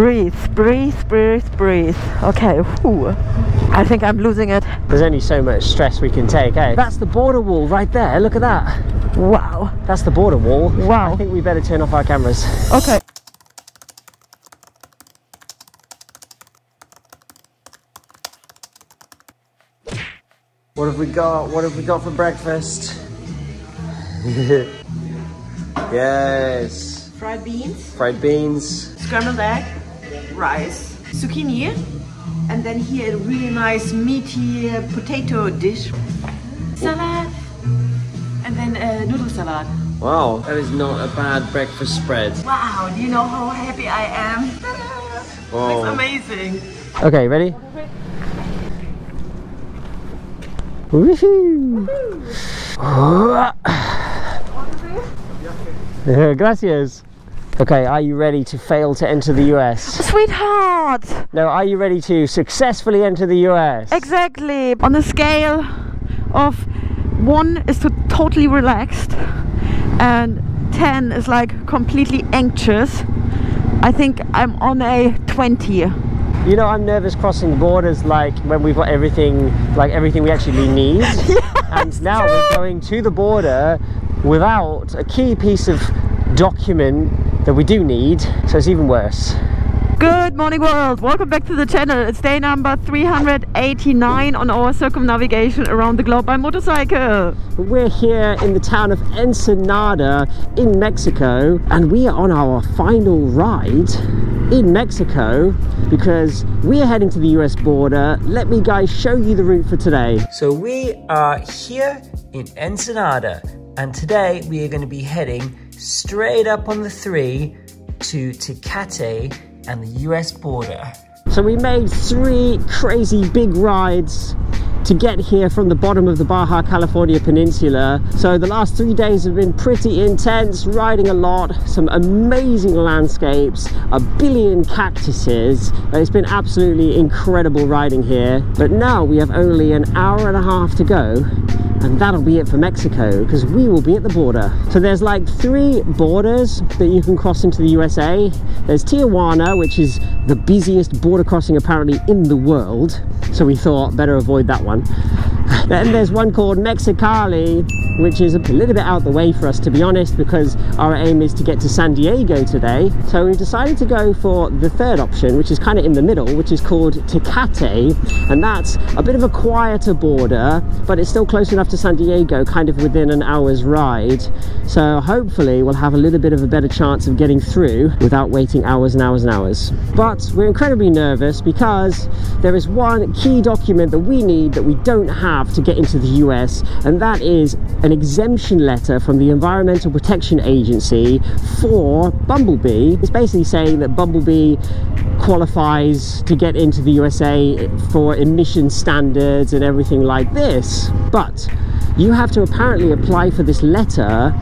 Breathe. Okay, whew. I think I'm losing it. There's only so much stress we can take, eh? That's the border wall right there, look at that. Wow. That's the border wall. Wow. I think we better turn off our cameras. Okay. What have we got? What have we got for breakfast? Yes. Fried beans. Fried beans. Scrambled egg, rice, zucchini, and then here a really nice meaty potato dish. Salad, and then a noodle salad. Wow, that is not a bad breakfast spread. Wow, do you know how happy I am? It's amazing. Okay, ready? Woohoo! Woohoo. Gracias. Okay, are you ready to fail to enter the US? Sweetheart! No, are you ready to successfully enter the US? Exactly! On a scale of 1 is to totally relaxed and 10 is like completely anxious. I think I'm on a 20. You know, I'm nervous crossing borders, like when we've got everything, like everything we actually need. Yes, and now we're going to the border without a key piece of document that we do need, so it's even worse. Good morning world, welcome back to the channel. It's day number 389 on our circumnavigation around the globe by motorcycle. We're here in the town of Ensenada in Mexico, and we are on our final ride in Mexico because we are heading to the US border. Let me guys show you the route for today. So we are here in Ensenada, and today we are going to be heading straight up on the 3 to Tecate and the US border. So we made 3 crazy big rides to get here from the bottom of the Baja California peninsula. So the last 3 days have been pretty intense, riding a lot, some amazing landscapes, a billion cactuses. It's been absolutely incredible riding here, but now we have only an hour and a half to go, and that'll be it for Mexico because we will be at the border. So there's like 3 borders that you can cross into the USA. There's Tijuana, which is the busiest border crossing apparently in the world, so we thought better avoid that one. Then there's one called Mexicali, which is a little bit out the way for us, to be honest, because our aim is to get to San Diego today. So we've decided to go for the third option, which is kind of in the middle, which is called Tecate, and that's a bit of a quieter border, but it's still close enough to San Diego, kind of within an hour's ride. So hopefully we'll have a little bit of a better chance of getting through without waiting hours and hours and hours. But we're incredibly nervous because there is one key document that we need that we don't have to get into the US, and that is an exemption letter from the Environmental Protection Agency for Bumblebee. It's basically saying that Bumblebee qualifies to get into the USA for emission standards and everything like this. But you have to apparently apply for this letter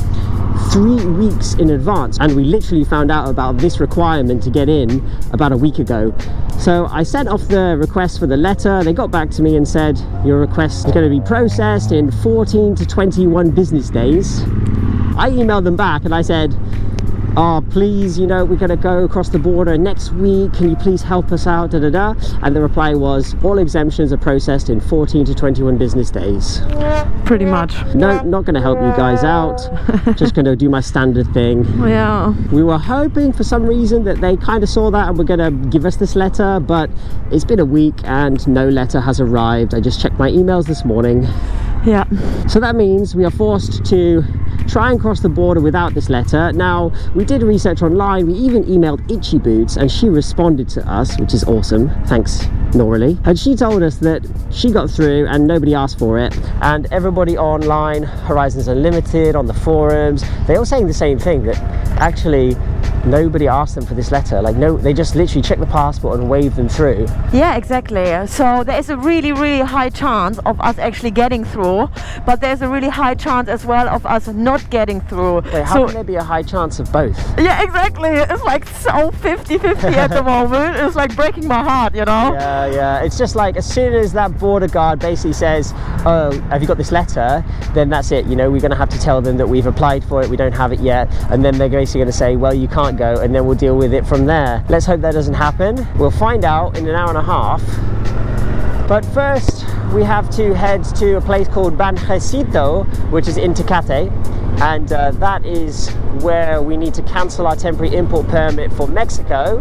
3 weeks in advance, and we literally found out about this requirement to get in about a week ago. So I sent off the request for the letter. They got back to me and said your request is going to be processed in 14 to 21 business days. I emailed them back and I said, oh please, you know, we're going to go across the border next week, can you please help us out, da da da. And the reply was, all exemptions are processed in 14 to 21 business days. Pretty much. No, not going to help you guys out. Just going to do my standard thing. Yeah. We were hoping for some reason that they kind of saw that and were going to give us this letter, but it's been a week and no letter has arrived. I just checked my emails this morning. Yeah. So that means we are forced to try and cross the border without this letter. Now, we did research online, we even emailed Itchy Boots, and she responded to us, which is awesome. Thanks, Noraly. And she told us that she got through and nobody asked for it. And everybody online, Horizons Unlimited, on the forums, they're all saying the same thing, that actually nobody asked them for this letter. Like, no, they just literally check the passport and wave them through. Yeah, exactly. So there is a really, really high chance of us actually getting through, but there's a really high chance as well of us not getting through. Wait, how can there be a high chance of both? Yeah, exactly. It's like so 50-50 at the moment. It's like breaking my heart, you know? Yeah, yeah, it's just like, as soon as that border guard basically says, oh, have you got this letter, then that's it, you know, we're going to have to tell them that we've applied for it, we don't have it yet, and then they're basically going to say, well, you can't go, and then we'll deal with it from there. Let's hope that doesn't happen. We'll find out in an hour and a half. But first, we have to head to a place called Banjercito, which is in Tecate, and that is where we need to cancel our temporary import permit for Mexico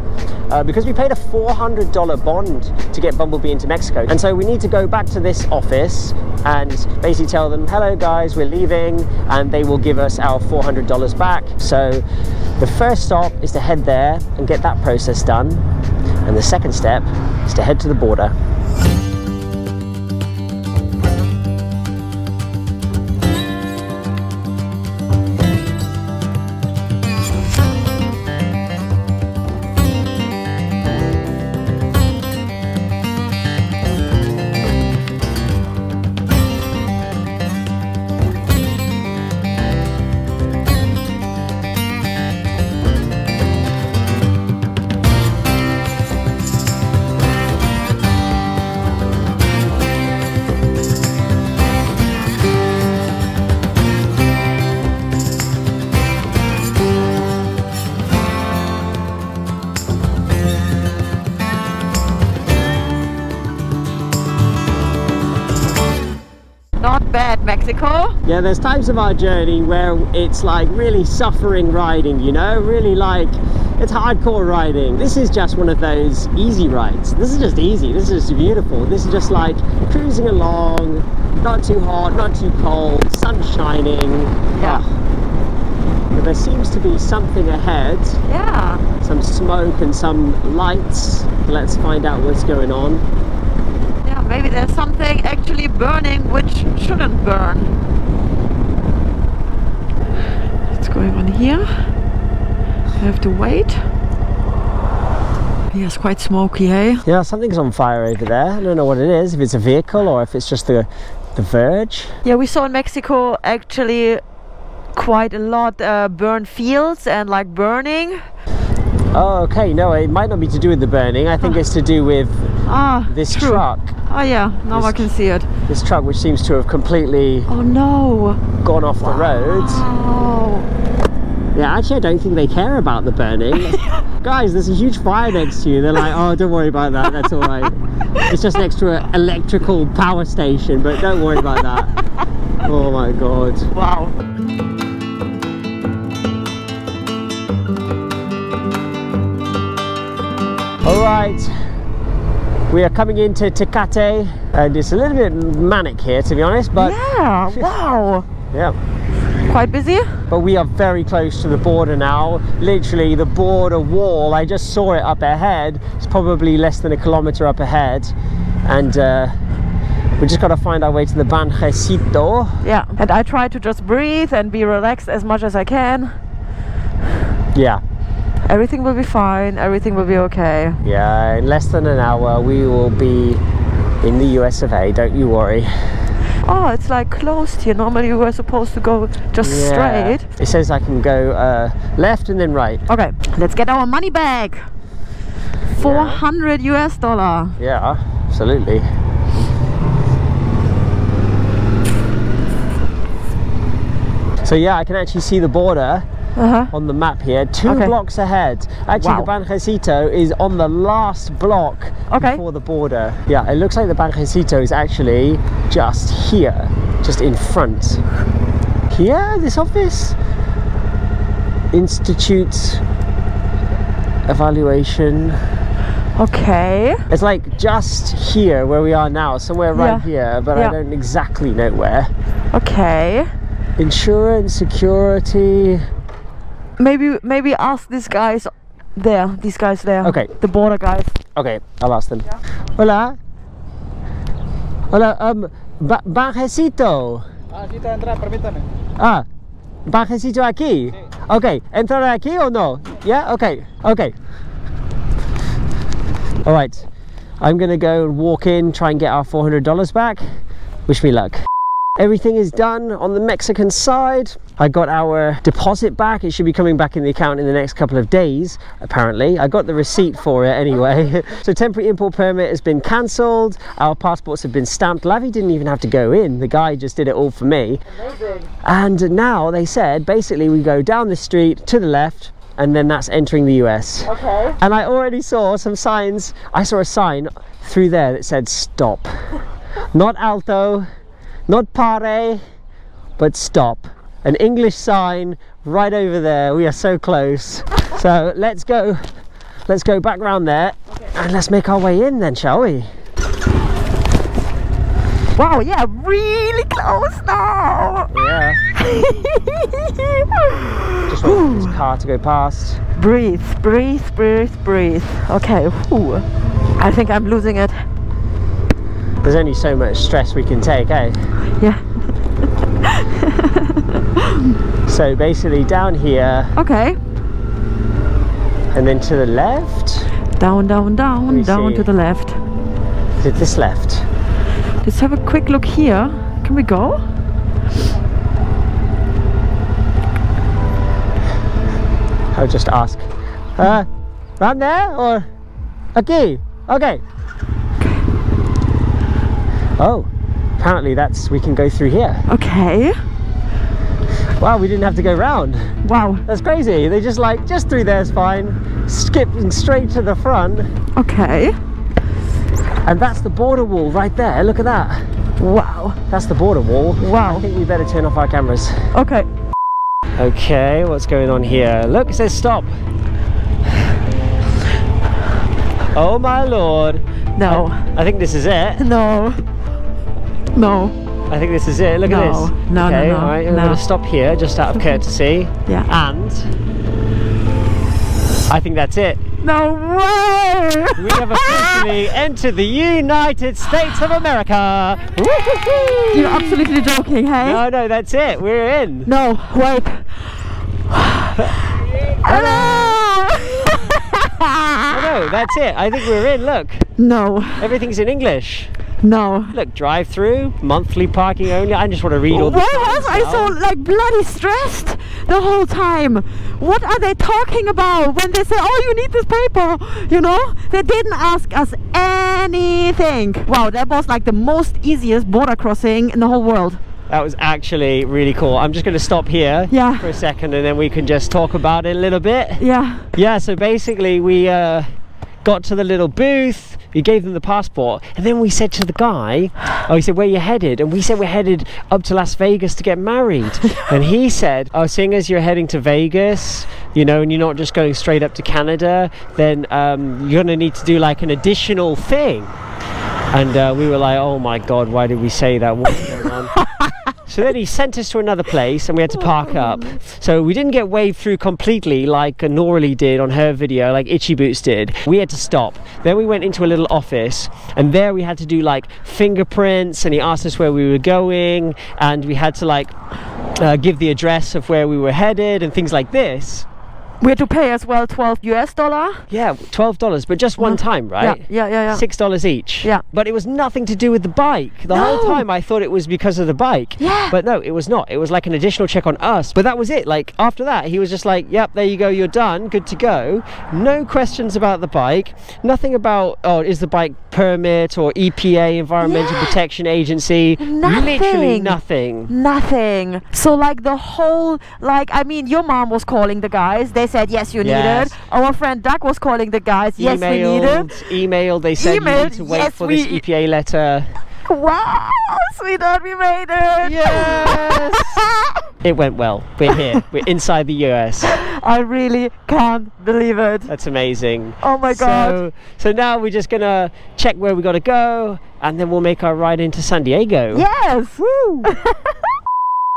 because we paid a $400 bond to get Bumblebee into Mexico. And so we need to go back to this office and basically tell them, hello guys, we're leaving, and they will give us our $400 back. So the first stop is to head there and get that process done, and the second step is to head to the border. Mexico. Yeah, there's times of our journey where it's like really suffering riding, you know, really like it's hardcore riding. This is just one of those easy rides. This is just easy. This is just beautiful. This is just like cruising along, not too hot, not too cold, sun shining. Yeah. But there seems to be something ahead. Yeah. Some smoke and some lights. Let's find out what's going on. Maybe there's something actually burning which shouldn't burn. What's going on here? I have to wait. Yeah, it's quite smoky, hey? Yeah, something's on fire over there. I don't know what it is, if it's a vehicle or if it's just the verge. Yeah, we saw in Mexico actually quite a lot burned fields and like burning. Oh, okay. No, it might not be to do with the burning. I think it's to do with this truck. Oh yeah, now I can see it. This truck which seems to have completely gone off the road. Oh. Yeah, actually I don't think they care about the burning. Guys, there's a huge fire next to you. They're like, oh, don't worry about that, that's all right. It's just next to an electrical power station, but don't worry about that. Oh my God. Wow. All right, we are coming into Tecate, and it's a little bit manic here, to be honest, but... Yeah, wow! Yeah. Quite busy. But we are very close to the border now. Literally, the border wall, I just saw it up ahead. It's probably less than a kilometer up ahead, and we just got to find our way to the Banjercito. Yeah, and I try to just breathe and be relaxed as much as I can. Yeah. Everything will be fine, everything will be okay. Yeah, in less than an hour we will be in the US of A, don't you worry. Oh, it's like closed here. Normally we were supposed to go just straight. It says I can go left and then right. Okay, let's get our money back. 400 US dollar. Yeah, absolutely. So yeah, I can actually see the border on the map here, two blocks ahead. Actually, the Banjercito is on the last block before the border. Yeah, it looks like the Banjercito is actually just here, just in front. Here, this office? Institute Evaluation. Okay. It's like just here where we are now, somewhere right here, but I don't exactly know where. Okay. Insurance, security. Maybe ask these guys there, Okay. The border guys. Okay, I'll ask them. Yeah. Hola. Hola, Banjercito. Necesito entrar, permítame. Ah, Banjercito aquí? Sí. Okay, ¿entrar aquí o no? Yeah, okay, okay. All right, I'm gonna go and walk in, try and get our $400 back. Wish me luck. Everything is done on the Mexican side. I got our deposit back. It should be coming back in the account in the next couple of days, apparently. I got the receipt for it anyway. So temporary import permit has been cancelled. Our passports have been stamped. Lavi didn't even have to go in. The guy just did it all for me. Amazing. And now they said, basically, we go down the street to the left, and then that's entering the US. Okay. And I already saw some signs. I saw a sign through there that said stop. Not alto, not pare, but stop. An English sign right over there. We are so close. So let's go. Let's go back round there, okay, and let's make our way in then, shall we? Wow, yeah, really close now. Yeah. Just waiting for this car to go past. Breathe, breathe, breathe, breathe. Okay, ooh. I think I'm losing it. There's only so much stress we can take, eh? Yeah. So basically down here. Okay. And then to the left. Down, down, down, down to the left. Is it this left? Let's have a quick look here. Can we go? I'll just ask. Round there or? Okay, okay. Oh, apparently that's, we can go through here. Okay. Wow, we didn't have to go round. Wow. That's crazy. They just like, just through there's fine. Skipping straight to the front. Okay. And that's the border wall right there. Look at that. Wow. That's the border wall. Wow. I think we better turn off our cameras. Okay. Okay, what's going on here? Look, it says stop. Oh my lord. No. I think this is it. No. No. I think this is it. Look at this. No, okay, no, no. Alright, I'm going to stop here just out of courtesy. Yeah. And I think that's it. No way! We have officially entered the United States of America! Woo-hoo-hoo! You're absolutely joking, hey? No, no, that's it. We're in. No, wait. Hello! No, that's it. I think we're in, look. No. Everything's in English. No. Look, drive-through, monthly parking only. I just want to read all the signs. I so like bloody stressed the whole time. What are they talking about when they say, oh, you need this paper? You know, they didn't ask us anything. Wow, that was like the most easiest border crossing in the whole world. That was actually really cool. I'm just going to stop here for a second, and then we can just talk about it a little bit. Yeah. Yeah, so basically we got to the little booth, we gave them the passport, and then we said to the guy, oh, he said, where are you headed? And we said, we're headed up to Las Vegas to get married. And he said, oh, seeing as you're heading to Vegas, you know, and you're not just going straight up to Canada, then you're going to need to do like an additional thing. And we were like, oh my God, why did we say that? What's going on? So then he sent us to another place and we had to park up. So we didn't get waved through completely like Noraly did on her video, like Itchy Boots did. We had to stop. Then we went into a little office and there we had to do like fingerprints, and he asked us where we were going, and we had to like give the address of where we were headed and things like this. We had to pay as well $12 US. Yeah, $12, but just one time, right? Yeah, yeah, yeah. $6 each. Yeah. But it was nothing to do with the bike. The whole time I thought it was because of the bike. Yeah. But no, it was not. It was like an additional check on us. But that was it. Like, after that, he was just like, yep, there you go, you're done, good to go. No questions about the bike. Nothing about, oh, is the bike permit or EPA, Environmental Protection Agency. Nothing. Literally nothing. Nothing. So, like, the whole, like, I mean, your mom was calling the guys. They said yes, you need it. Our friend Doug was calling the guys. Yes, we need it. Emailed. They said you need to wait for this EPA letter. Wow, sweetheart, we made it. Yes. It went well. We're here. We're inside the US. I really can't believe it. That's amazing. Oh my God. So now we're just gonna check where we gotta go, and then we'll make our ride into San Diego. Yes. Woo.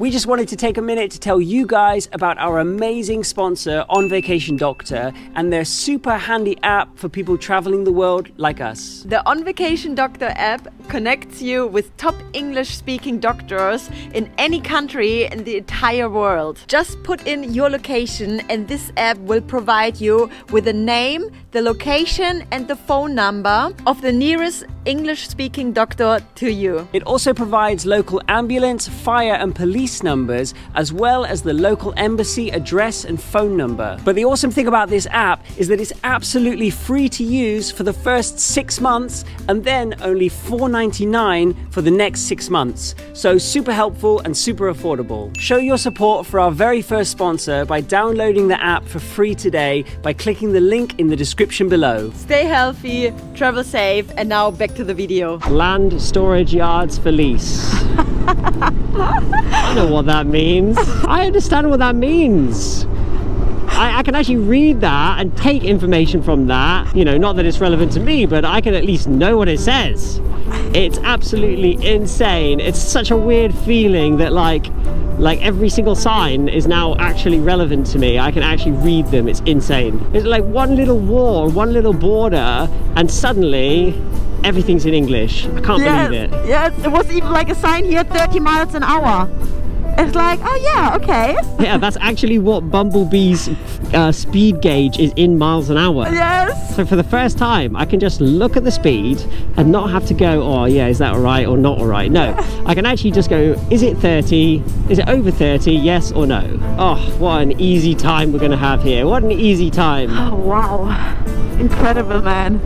We just wanted to take a minute to tell you guys about our amazing sponsor, On Vacation Doctor, and their super handy app for people traveling the world like us. The On Vacation Doctor app connects you with top English-speaking doctors in any country in the entire world. Just put in your location and this app will provide you with the name, the location and the phone number of the nearest English-speaking doctor to you. It also provides local ambulance, fire and police numbers, as well as the local embassy address and phone number. But the awesome thing about this app is that it's absolutely free to use for the first 6 months and then only $4.99 for the next 6 months. So super helpful and super affordable. Show your support for our very first sponsor by downloading the app for free today by clicking the link in the description below. Stay healthy, travel safe, and now back to the video. Land storage yards for lease. I know what that means. I understand what that means. I can actually read that and take information from that. You know, not that it's relevant to me, but I can at least know what it says. It's absolutely insane. It's such a weird feeling that like every single sign is now actually relevant to me. I can actually read them. It's insane. It's like one little wall, one little border, and suddenly everything's in English. I can't believe it. Yes, it was even like a sign here, 30 miles an hour. It's like, oh yeah, okay. Yeah, that's actually what Bumblebee's speed gauge is in miles an hour. Yes. So for the first time, I can just look at the speed and not have to go, oh yeah, is that all right or not all right? No, I can actually just go, is it 30? Is it over 30? Yes or no? Oh, what an easy time we're going to have here. What an easy time. Oh, wow. Incredible, man.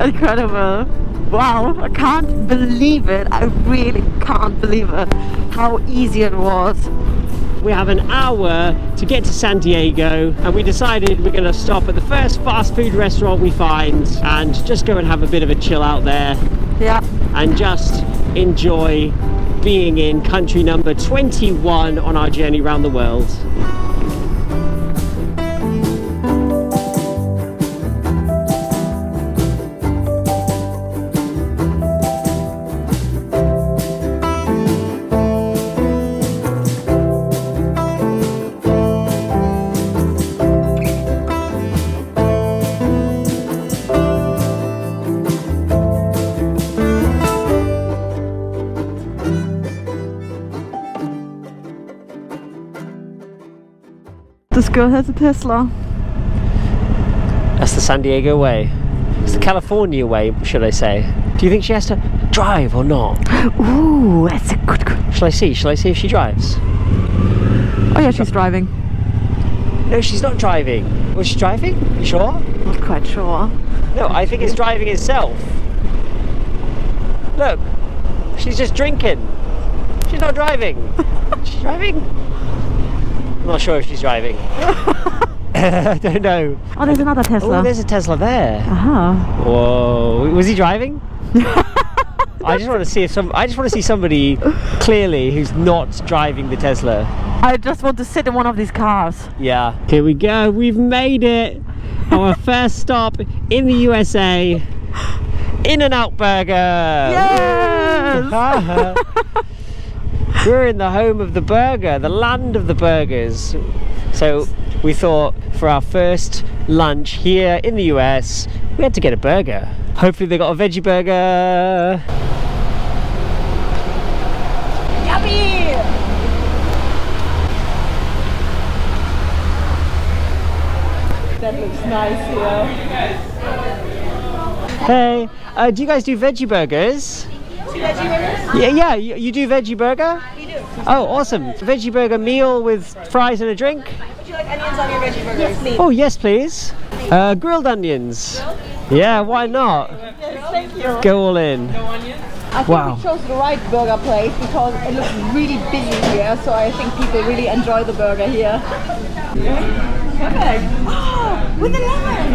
Incredible. Wow, I can't believe it. I really can't believe it, how easy it was. We have an hour to get to San Diego, and we decided we're going to stop at the first fast food restaurant we find and just go and have a bit of a chill out there. Yeah. And just enjoy being in country number 21 on our journey around the world. This girl has a Tesla. That's the San Diego way. It's the California way, should I say. Do you think she has to drive or not? Ooh, that's a good question. Shall I see if she drives? Oh yeah, she's driving. No, she's not driving. Was she driving? You sure? Not quite sure. No, I think it's driving itself. Look, she's just drinking. She's not driving. She's driving? I'm not sure if she's driving. I don't know. Oh, there's another Tesla. Oh, there's a Tesla there. Uh-huh. Whoa. Was he driving? I just want to see somebody clearly who's not driving the Tesla. I just want to sit in one of these cars. Yeah. Here we go. We've made it. Our first stop in the USA. In-N-Out Burger. Yes. We're in the home of the burger, the land of the burgers. So we thought for our first lunch here in the US, we had to get a burger. Hopefully they got a veggie burger. Yummy! That looks nice here. Hey, do you guys do veggie burgers? Veggie burgers? Yeah, you do veggie burger? We do. Oh, awesome. Veggie burger meal with fries and a drink? Would you like onions on your veggie burger? Yes, please. Oh, yes, please. Grilled onions. Yeah, why not? Yes, thank you. Go all in. No onions? I think we chose the right burger place because it looks really busy here, so I think people really enjoy the burger here. Perfect. Oh, with the lemon.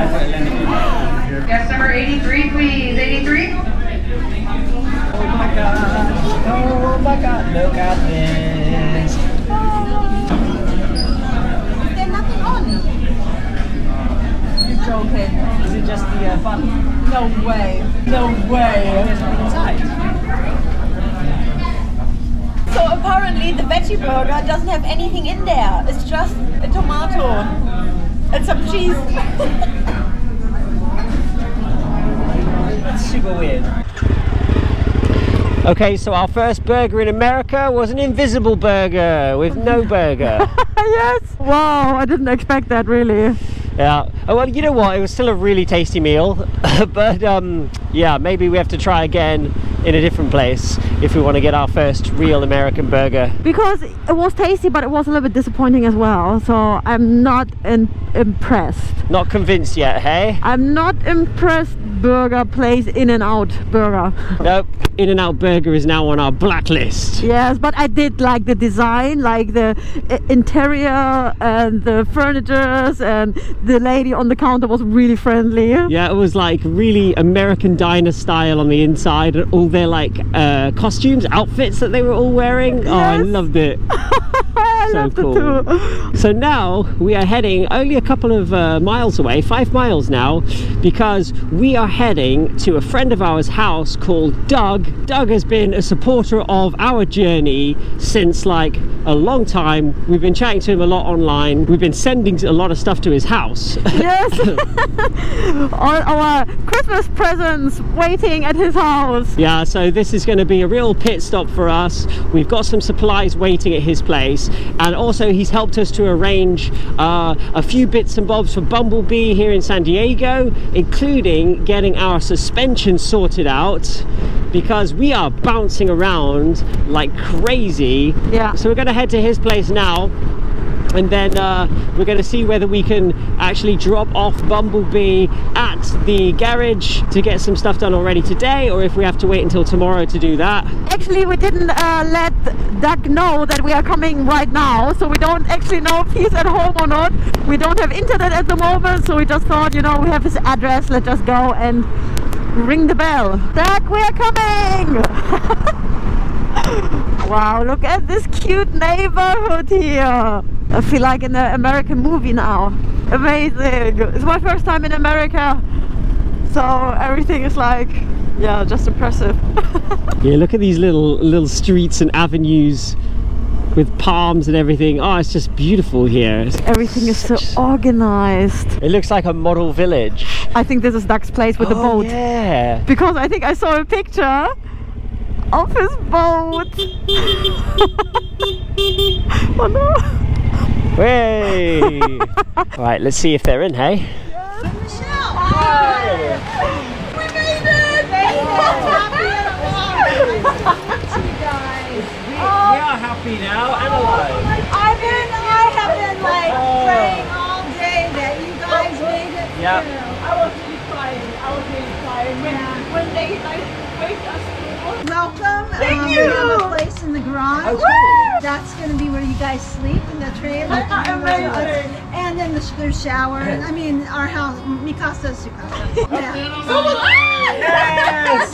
Yes, number 83, please. 83? Oh my god, look at this! Is there nothing on? You're joking. Is it just the bun? No way. No way. There's nothing inside. So apparently the veggie burger doesn't have anything in there. It's just a tomato and some cheese. That's super weird. Okay, so our first burger in America was an invisible burger with no burger. Yes! Wow, I didn't expect that really. Yeah. Oh, well, you know what? It was still a really tasty meal, but yeah, maybe we have to try again in a different place if we want to get our first real American burger. Because it was tasty, but it was a little bit disappointing as well. So I'm not impressed. Not convinced yet, hey? I'm not impressed. Burger place, In-N-Out Burger. Nope. In-N-Out Burger is now on our blacklist. Yes, but I did like the design, like the interior and the furnitures, and the lady on the counter was really friendly. Yeah, it was like really American diner style on the inside, and all their like costumes, outfits that they were all wearing. Yes. Oh, I loved it. I so loved cool. It too. So now we are heading only a couple of miles away, 5 miles now, because we are heading to a friend of ours' house called Doug. Doug has been a supporter of our journey since like a long time. We've been chatting to him a lot online. We've been sending a lot of stuff to his house. Yes. All our Christmas presents waiting at his house. Yeah, so this is going to be a real pit stop for us. We've got some supplies waiting at his place, and also he's helped us to arrange a few bits and bobs for Bumblebee here in San Diego, including getting our suspension sorted out, because we are bouncing around like crazy. Yeah. So we're going to head to his place now, and then we're going to see whether we can actually drop off Bumblebee at the garage to get some stuff done already today, or if we have to wait until tomorrow to do that. Actually, we didn't let Doug know that we are coming right now, so we don't actually know if he's at home or not. We don't have internet at the moment, so we just thought, you know, we have his address, let's just go and ring the bell. Doug, we are coming! Wow, look at this cute neighborhood here. I feel like in an American movie now. Amazing. It's my first time in America, so everything is like, yeah, just impressive. Yeah, look at these little streets and avenues with palms and everything. Oh, it's just beautiful here. Everything is so organized. It looks like a model village. I think this is Doug's place with the boat. Yeah. Because I think I saw a picture of his boat. Oh no. Hey! Right, let's see if they're in, hey? Yes. Michelle! Hi! We made it! Thank you! We are happy now and alive. I have been like praying all day that you guys made it. Yep. Through. I was really crying. When they like wake us through. Welcome. Thank you! We have a place in the garage. Okay. That's going to be where you guys sleep in the trailer. And then the shower. And I mean, our house, mi casa es su casa. Yeah. So yes!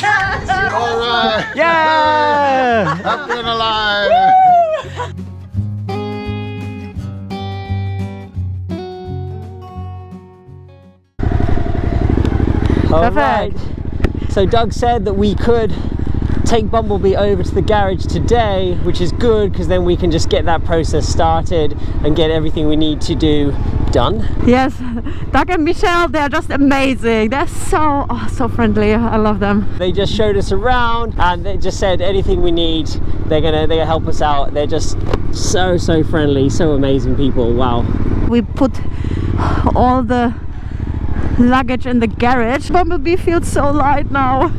All right. Yeah! Up and alive. All right. So Doug said that we could take Bumblebee over to the garage today, which is good, because then we can just get that process started and get everything we need to do done. Yes, Doug and Michelle, they're just amazing. They're so, oh, so friendly. I love them. They just showed us around, and they just said anything we need, they're gonna help us out. They're just so friendly, so amazing people. Wow. We put all the luggage in the garage. Bumblebee feels so light now.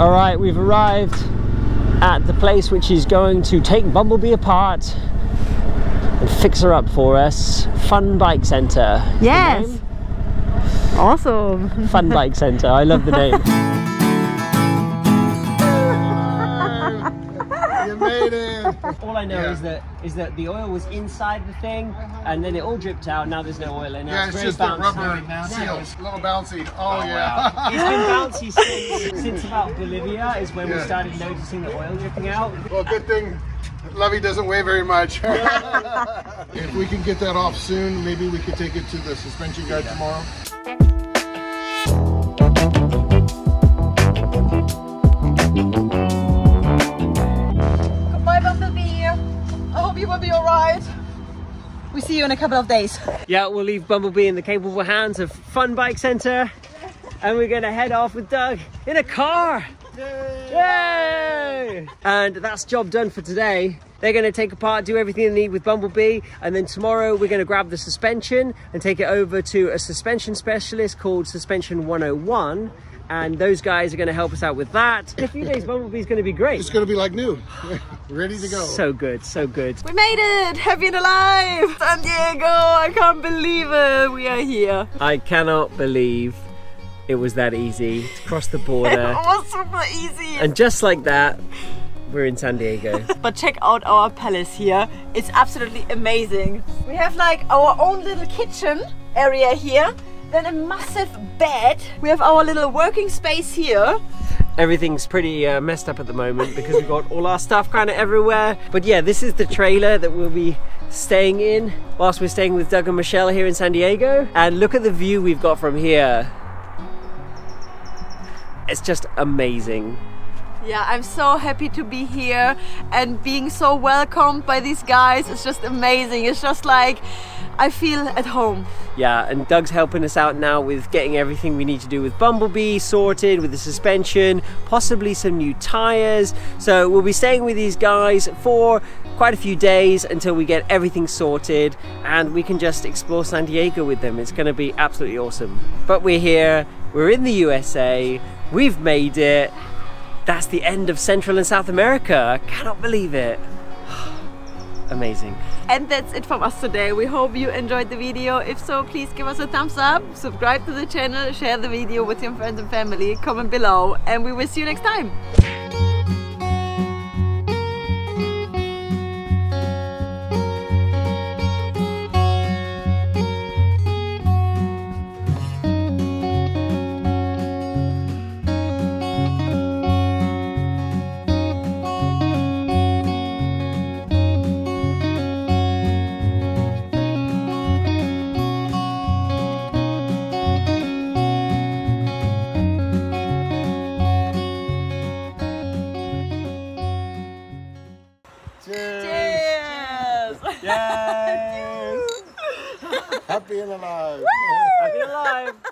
Alright, we've arrived at the place which is going to take Bumblebee apart and fix her up for us. Fun Bike Center. Yes! Awesome! Fun Bike Center, I love the name. You made it! All I know is that the oil was inside the thing, and then it all dripped out. Now there's no oil in it. Yeah, it's just bouncy. The rubber seals. A little bouncy. Oh yeah. Wow. It's been bouncy since about Bolivia is when we started noticing the oil dripping out. Well, good thing Lovey doesn't weigh very much. If we can get that off soon, maybe we could take it to the suspension guy tomorrow. We'll be all right. We see you in a couple of days. Yeah, we'll leave Bumblebee in the capable hands of Fun Bike Center, and we're gonna head off with Doug in a car. Yay! Yay! And that's job done for today. They're going to take apart, do everything they need with Bumblebee, and then tomorrow we're going to grab the suspension and take it over to a suspension specialist called Suspension 101, and those guys are going to help us out with that. In a few days, Bumblebee's going to be great. It's going to be like new. Ready to go. So good, so good. We made it! Happy and alive! San Diego! I can't believe it! We are here. I cannot believe it was that easy to cross the border. It was super easy! And just like that, we're in San Diego. But check out our palace here. It's absolutely amazing. We have like our own little kitchen area here, then a massive bed. We have our little working space here. Everything's pretty messed up at the moment because we've got all our stuff kind of everywhere. But yeah, this is the trailer that we'll be staying in whilst we're staying with Doug and Michelle here in San Diego. And look at the view we've got from here. It's just amazing. Yeah, I'm so happy to be here and being so welcomed by these guys. It's just amazing. It's just like, I feel at home. Yeah, and Doug's helping us out now with getting everything we need to do with Bumblebee sorted, with the suspension, possibly some new tires. So we'll be staying with these guys for quite a few days until we get everything sorted and we can just explore San Diego with them. It's going to be absolutely awesome. But we're here, we're in the USA, we've made it. That's the end of Central and South America. I cannot believe it. Amazing. And that's it from us today. We hope you enjoyed the video. If so, please give us a thumbs up, subscribe to the channel, share the video with your friends and family, comment below, and we will see you next time. Happy and alive! Happy and alive!